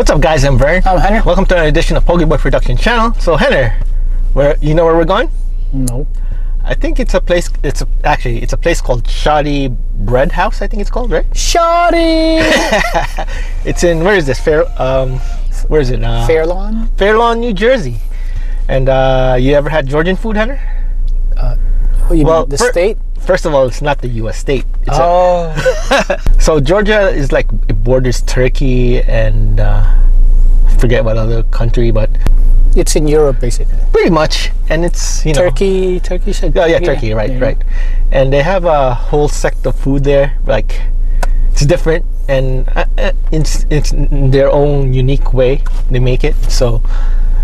What's up, guys? I'm Vern. I'm Henner. Welcome to another edition of Pogiboy Productions Channel. So Henner, you know where we're going? No. I think it's a place. It's a place called Shoti Bread House. I think it's called, right? Shoti. It's in Fairlawn. Fairlawn, New Jersey. And you ever had Georgian food, Henner? You mean the state? First of all, it's not the U.S. state. It's So Georgia is like, it borders Turkey and I forget what other country, but it's in Europe basically. Pretty much, and it's Turkey, right, yeah. Right. And they have a whole sect of food there, like it's different, and it's in their own unique way they make it. So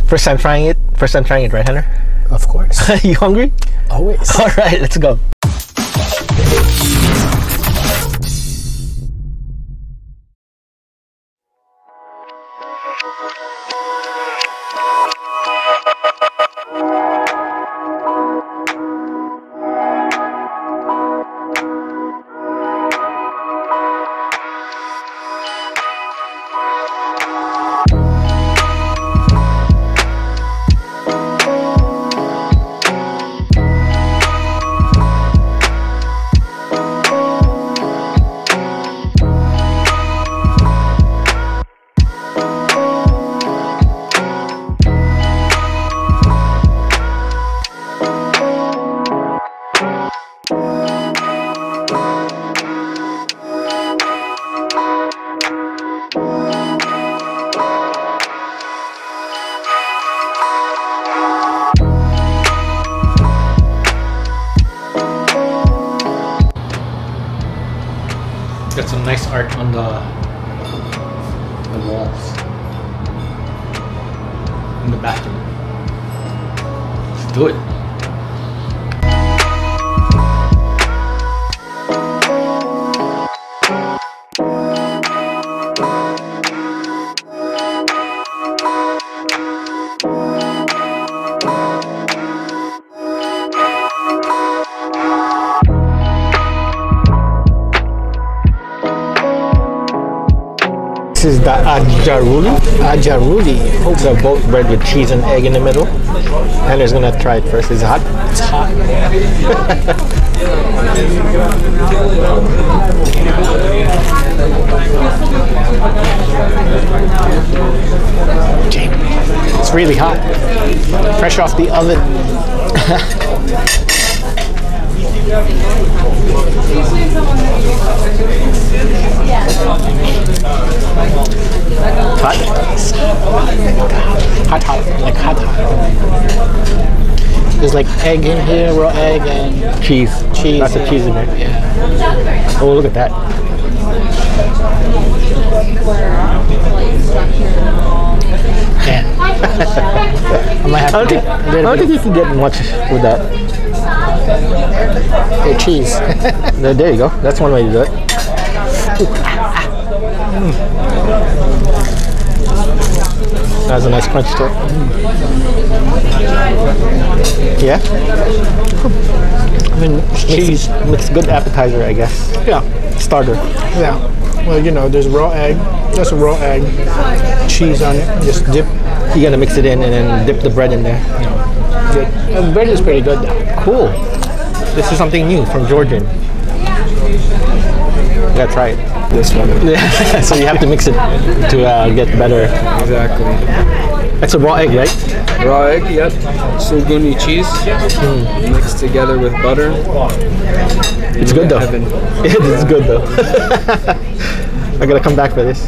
first time trying it, right, Hunter? Of course. You hungry? Always. All right, let's go. Got some nice art on the walls in the bathroom. Let's do it. This is the Adjaruli. Adjaruli. It's a boat bread with cheese and egg in the middle. Henner's gonna try it first. Is it hot? It's hot. It's really hot. Fresh off the oven. Hot. There's like egg in here, raw egg and cheese. Lots of cheese in there. Yeah. Oh, look at that. Yeah. I might have to get a little bit. I don't think you can get much with that. Hey, cheese. There you go. That's one way to do it. That has a nice crunch to it. Yeah. I mean, cheese makes good appetizer, I guess. Yeah. Starter. Yeah. Well, you know, there's raw egg. That's a raw egg. Cheese on it. Just dip. You gotta mix it in and then dip the bread in there. Yeah. Good. The bread is pretty good though. Cool. This is something new from Georgian. Gotta try it. This one. Yeah. So you have to mix it to get better. Exactly. That's a raw egg, right? Raw egg, yep. Suguni cheese mixed together with butter. It's good though. Heaven. It is good though. I gotta come back for this.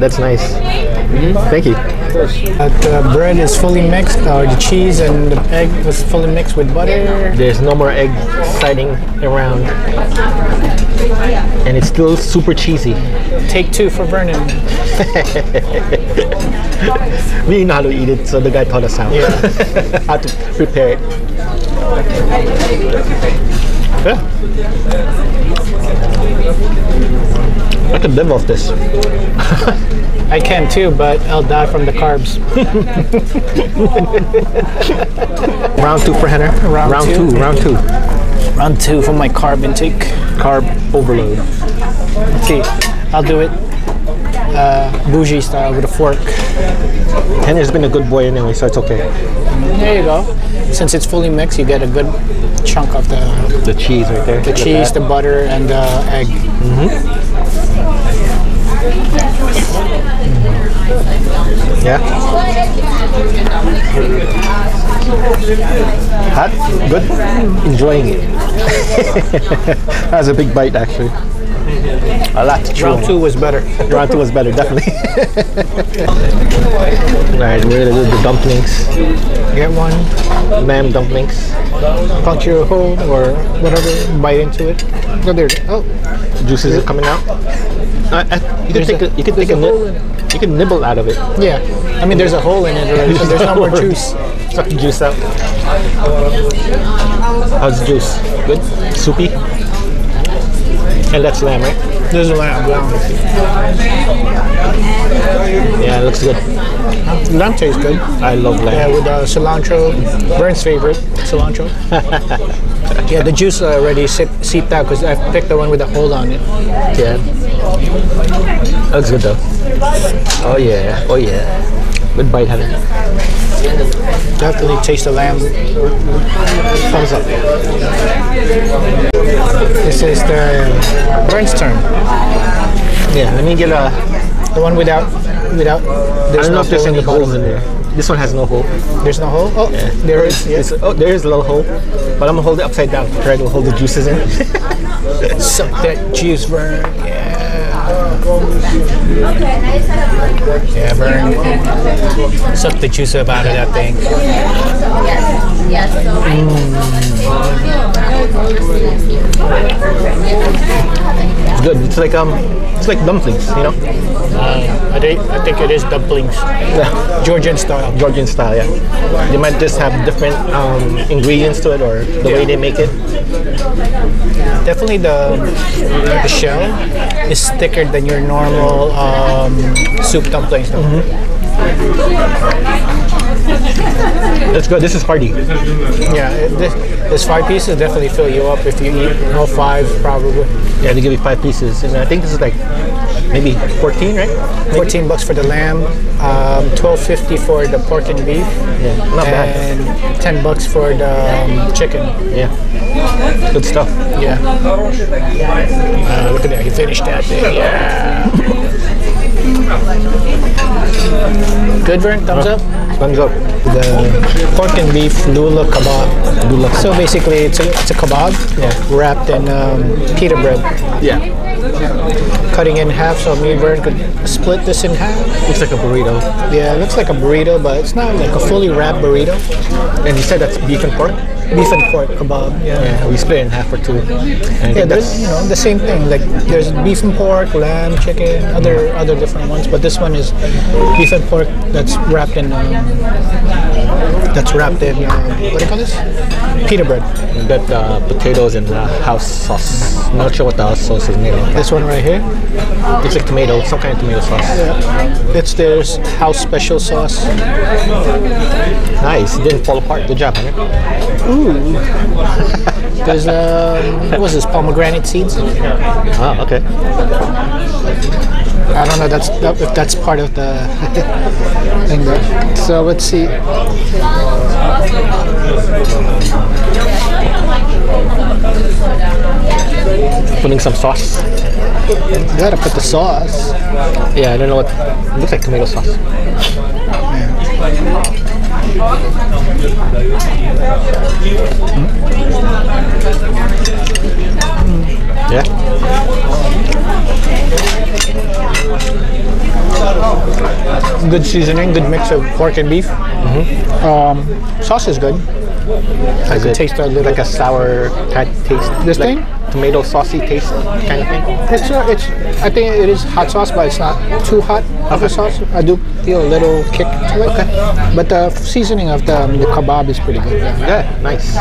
That's nice. Thank you. The bread is fully mixed, the cheese and the egg was fully mixed with butter. There's no more egg siding around. And it's still super cheesy. Take two for Vernon. We didn't know how to eat it, so the guy taught us how. Yeah. How to prepare it. Yeah. I could live off this. I can too, but I'll die from the carbs. Round two for Henner. Round two for my carb intake. Carb overload. Okay, I'll do it. bougie style with a fork. And it's been a good boy anyway, so it's okay. There you go. Since it's fully mixed, you get a good chunk of the cheese right there. The cheese, the butter, and the egg. Mm-hmm. Yeah. Hot? Good? Enjoying it. That was a big bite actually. A lot to chew. Round two was better. Round two was better, definitely. Alright, we're gonna do the dumplings. Get one, lamb dumplings. Puncture a hole or whatever, bite into it. Oh, there. Oh, juices are coming out. You can nibble out of it. Yeah, I mean, there's a hole in it already, so there's no more juice. So I can juice out. How's the juice? Good. Soupy. And that's lamb, right? There's a lamb. Yeah, it looks good. Lamb tastes good. I love lamb. Yeah, with cilantro. Burns' favorite, cilantro. Yeah, the juice already seeped out because I picked the one with a hole on it. Yeah. Looks good though. Oh yeah, oh yeah. Good bite, honey. Definitely taste the lamb. Thumbs up. This is the Burns' turn. Yeah, let me get the one without. I don't know if there's any holes in there. This one has no hole. There's no hole? Oh, yeah. There is. Yes. Oh, there is a little hole, but I'm gonna hold it upside down. Try to hold the juices in. Suck that juice, Burn. Yeah. Yeah, Burn. Suck the juice out of that thing. It's good. It's like dumplings, you know. I think it is dumplings. Georgian style. Georgian style, yeah. They might just have different ingredients to it, or the way they make it. Definitely the shell is thicker than your normal soup dumplings. That's good. This is hearty. Yeah, this 5 pieces definitely fill you up if you eat all 5 probably. Yeah, they give you 5 pieces, and I think this is like maybe 14, right? Maybe? $14 for the lamb, $12.50 for the pork and beef, yeah, not and bad. $10 for the chicken. Yeah, good stuff. Yeah. Look at that. He finished that. Thing. Yeah. Good, Vern. Thumbs up. Thumbs up. The pork and beef lula kebab. Lula. So basically, it's a kebab, yeah, wrapped in pita bread. Yeah. Cutting in half, so me and Vern could split this in half. Looks like a burrito. Yeah, it looks like a burrito, but it's not like a fully wrapped burrito. And you said that's beef and pork? Beef and pork kebab. Yeah, yeah, we split it in half for 2. Yeah, there's, you know, the same thing. Like there's beef and pork, lamb, chicken, other different ones. But this one is beef and pork that's wrapped in what do you call this? Pita bread. That potatoes and house sauce. I'm not sure what the house sauce is made of. This one right here, it's like tomato, some kind of tomato sauce. Yeah. It's their house special sauce. Nice, it didn't fall apart. Good job, man. Ooh, there's what was this? Pomegranate seeds. Oh, okay. I don't know. If that's part of the thing there. So let's see. Putting some sauce. You gotta put the sauce. Yeah, I don't know what. It looks like tomato sauce. Mm. Yeah. Good seasoning, good mix of pork and beef. Mm-hmm. Sauce is good. I could taste a little like a sour taste. This like thing. Tomato saucy taste kind of thing. It's. I think it is hot sauce, but it's not too hot of a sauce. I do feel a little kick to it. Okay. But the seasoning of the kebab is pretty good. Yeah, nice.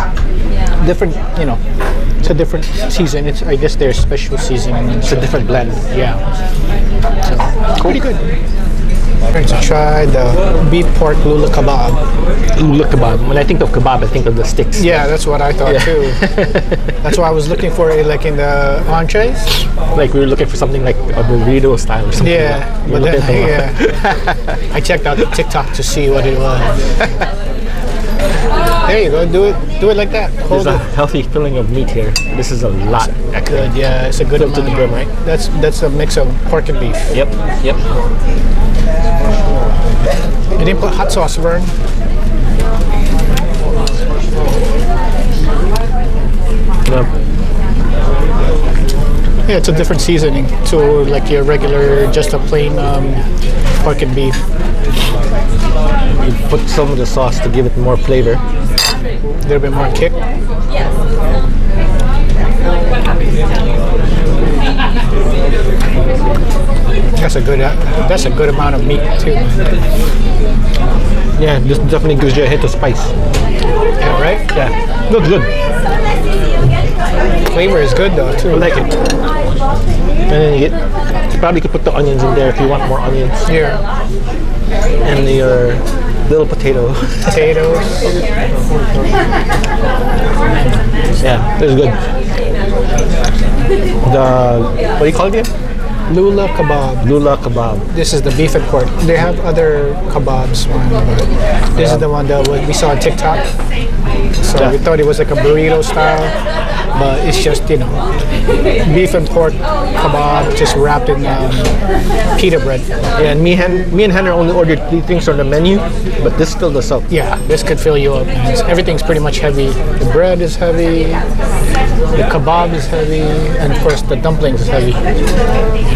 Different, you know. It's a different season. It's, I guess, their special seasoning. It's a different blend. Yeah. So, cool. Pretty good. I'm going to try the beef pork lula kebab. Lula kebab. When I think of kebab, I think of the sticks. Yeah, that's what I thought too. That's why I was looking for it, like in the entrees. Like we were looking for something like a burrito style or something. Yeah, like but then, yeah. I checked out the TikTok to see what it was. There you go. Do it like that. Hold There's a healthy filling of meat here. This is a lot. Good. Yeah, it's a good amount. To the brim, right? That's a mix of pork and beef. Yep. Yep. You didn't put hot sauce, Vern. No. Yeah, it's a different seasoning to like your regular, just a plain pork and beef. You put some of the sauce to give it more flavor. A little bit more kick. That's a good amount of meat too. Yeah, this definitely gives you a hit of spice. Yeah, right? Yeah. Looks good. Flavor is good though too. I like it. And then you get, you probably could put the onions in there if you want more onions. Yeah. And your little potatoes. Potatoes. Yeah, it's good. The, what do you call it again? Lula kebab. Lula kebab. This is the beef and pork. They have other kebabs. This is the one that we saw on TikTok. So we thought it was like a burrito style, but it's just, you know, beef and pork kebab just wrapped in pita bread. Yeah, and me and Hannah only ordered 3 things on the menu, but this filled us up. Yeah, this could fill you up. Everything's pretty much heavy. The bread is heavy, the kebab is heavy, and of course the dumplings is heavy.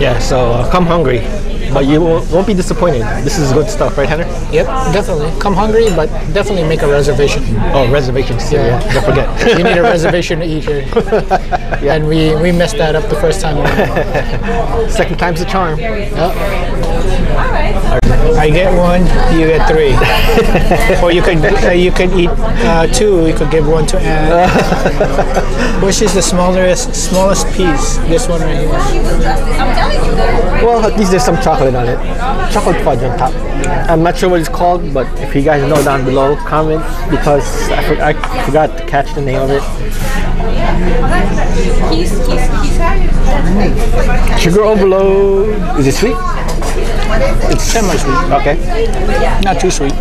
Yeah, so come hungry. But you won't be disappointed. This is good stuff, right, Hannah? Yep, definitely. Come hungry, but definitely make a reservation. Oh, reservations. Yeah, yeah. Don't forget. You need a reservation to eat here. Yeah. And we messed that up the first time. Second time's the charm. Yep. I get 1, you get 3. Or you could eat 2, you could give 1 to Anne. Which is the smallest piece? This one right here. Well, at least there's some chocolate on it. Chocolate fudge on top. I'm not sure what it's called, but if you guys know down below, comment, because I forgot to catch the name of it. Sugar overload. Is it sweet? It's semi-sweet. Okay. Not too sweet.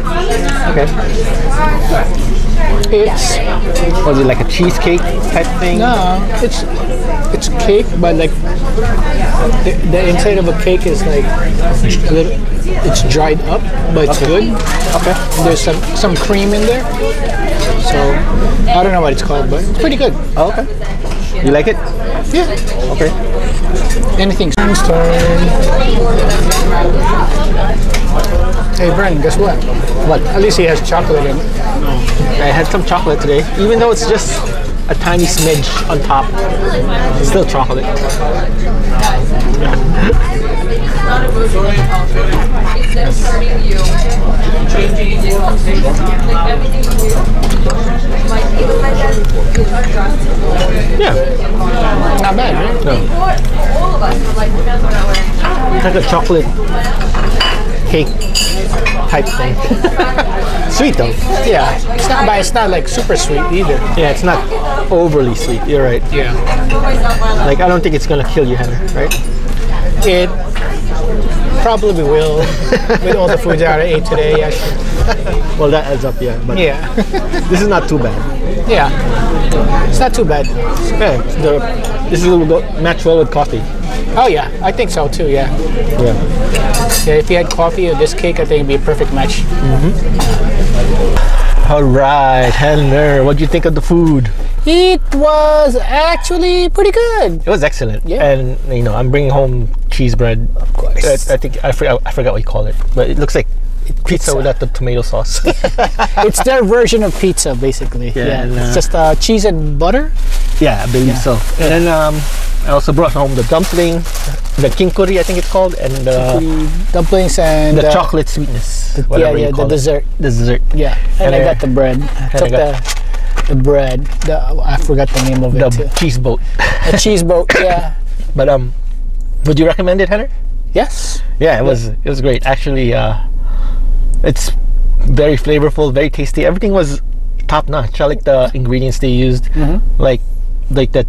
Okay. It's... Was it like a cheesecake type thing? No, it's cake, but like the inside of a cake is like a little, it's dried up, but it's good. Okay. There's some cream in there, so I don't know what it's called, but it's pretty good. Oh, okay. You like it? Yeah. Okay. Anything's turn. Hey, Brian, guess what? What? At least he has chocolate in it. I had some chocolate today, even though it's just a tiny smidge on top. It's still chocolate. Yeah. Not bad, right? No. It's like a chocolate cake type thing. Sweet though. Yeah. It's not, but it's not like super sweet either. Yeah, it's not overly sweet. You're right. Yeah. Like, I don't think it's gonna kill you, Hannah, right? It probably will. With all the food that I ate today, actually. Well, that adds up, yeah. But yeah. This is not too bad. Yeah. It's not too bad. Yeah, this will match well with coffee. Oh yeah, I think so too, yeah. Yeah. Yeah, if you had coffee or this cake, I think it'd be a perfect match. Mm-hmm. All right, Hannah, what do you think of the food? It was actually pretty good. It was excellent. Yeah. And you know, I'm bringing home cheese bread. Of course. I think I forgot what you call it, but it looks like pizza without the tomato sauce. It's their version of pizza, basically. Yeah. And, it's just cheese and butter. Yeah, I believe so. And then I also brought home the dumpling, the kinkuri, I think it's called, and the dumplings and the chocolate sweetness. The dessert. Dessert. Yeah, and I got the bread. I took the bread. I forgot the name of it. The cheese boat. A cheese boat. Yeah. But would you recommend it, Hannah? Yes. Yeah, it was great. Actually, it's very flavorful, very tasty. Everything was top notch. I like the ingredients they used, like that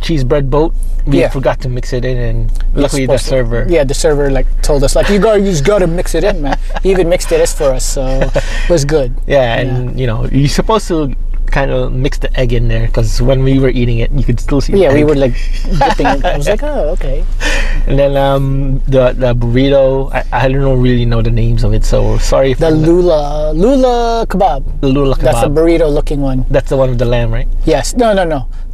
cheese bread boat. We forgot to mix it in, and luckily the server. Yeah, the server like told us like you just got to mix it in, man. He even mixed it for us, so it was good. Yeah, and you know you're supposed to kind of mix the egg in there, because when we were eating it, you could still see. Yeah, we were like dipping. I was like, oh, okay. And then the burrito, I don't really know the names of it, so sorry. The lula kebab. The lula kebab. That's the burrito looking one. That's the one with the lamb, right? Yes. No.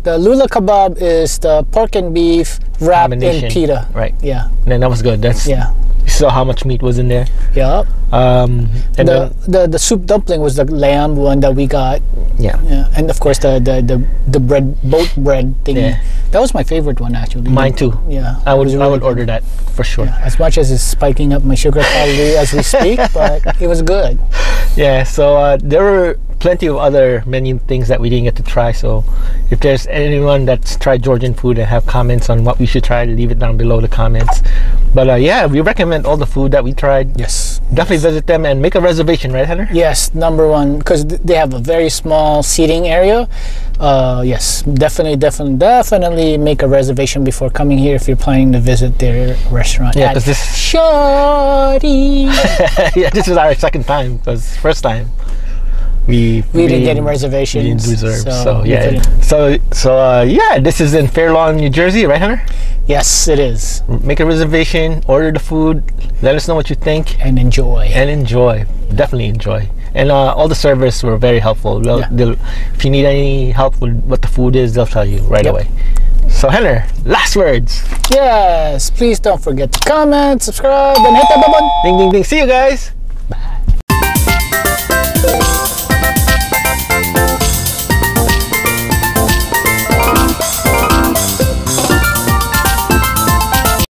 The lula kebab is the pork and beef wrapped in pita. Right. Yeah. And then that was good. That's You saw how much meat was in there. Yeah. And the soup dumpling was the lamb one that we got. Yeah. Yeah. And of course the bread boat bread thing. Yeah. That was my favorite one actually. Mine too. Yeah. I would order that for sure. Yeah, as much as it's spiking up my sugar calorie as we speak, but it was good. Yeah. So there were plenty of other menu things that we didn't get to try. So if there's anyone that's tried Georgian food and have comments on what we should try, leave it down below the comments. But yeah, we recommend all the food that we tried. Yes. Definitely visit them and make a reservation, right, Heather? Yes, number one, because they have a very small seating area. Yes, definitely make a reservation before coming here if you're planning to visit their restaurant. Yeah, because this Shoti. Yeah, this is our second time, because first time we didn't get any reservations. We didn't reserve, so yeah. So this is in Fairlawn, New Jersey, right, Hunter? Yes, it is. Make a reservation, order the food, let us know what you think. And enjoy. And enjoy. Definitely enjoy. And all the servers were very helpful. If you need any help with what the food is, they'll tell you right away. So Henner, last words. Yes, please don't forget to comment, subscribe, and hit that button. Ding, ding, ding. See you guys.